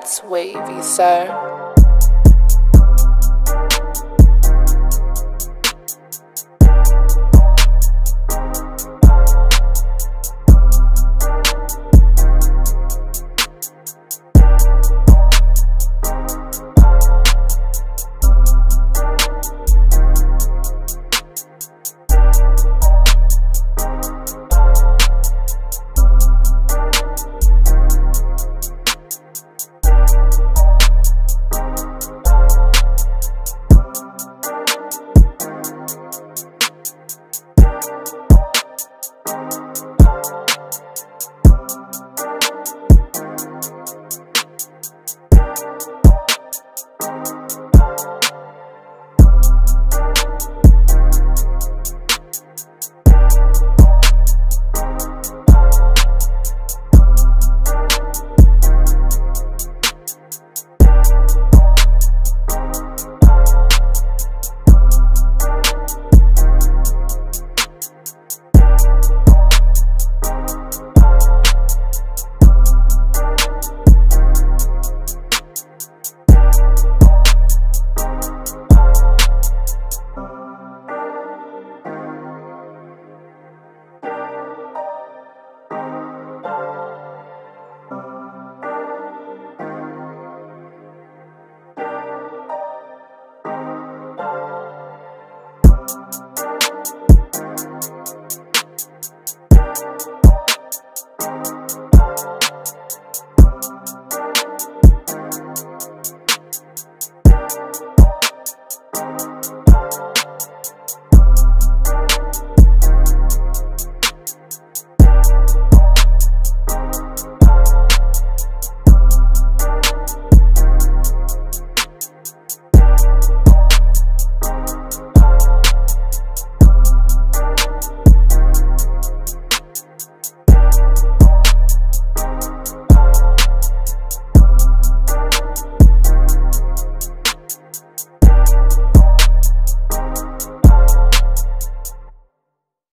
That's wavy, sir.